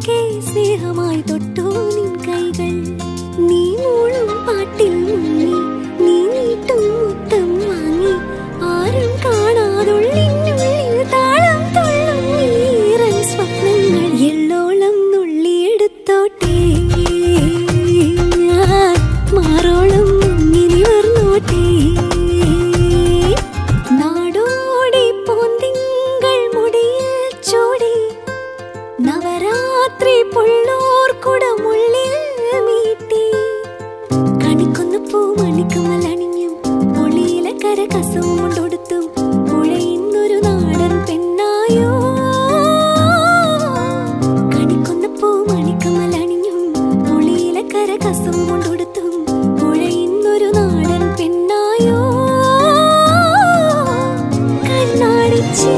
നിനക്കേ സ്നേഹമായി തൊട്ടു നിൻ കൈകൾ നീ മൂളും പാട്ടിൽ മുങ്ങി നീ നീട്ടും മുത്തം വാങ്ങി ആരും കാണാതുള്ളിനുള്ളിൽ താളം തുള്ളും നീറൻ സ്വപ്നങ്ങൾ എല്ലോളം നുള്ളിയെടുത്തോട്ടേ മാറോളം മുങ്ങി നിവർന്നോട്ടേ നാടോടി പോന്തിങ്കൾ മുടിയിൽ ചോടി നവരാത്രി പുള്ളോർ കുടമുള്ളിൽ മീട്ടി കണിക്കൊന്നു പൂമണിക്കമലണിഞ്ഞും ഒളിയിലെ കരകസവും കൊണ്ടൊടുത്തും പുഴയുന്നൊരു നാടൻ പെണ്ണായോ കണിക്കൊന്നു പൂമണിക്കമലണിഞ്ഞും ഒളിയിലെ കരകസവും കൊണ്ടൊടുത്തും പുഴയുന്നൊരു നാടൻ പെണ്ണായോ കണ്ണാടിച്ച്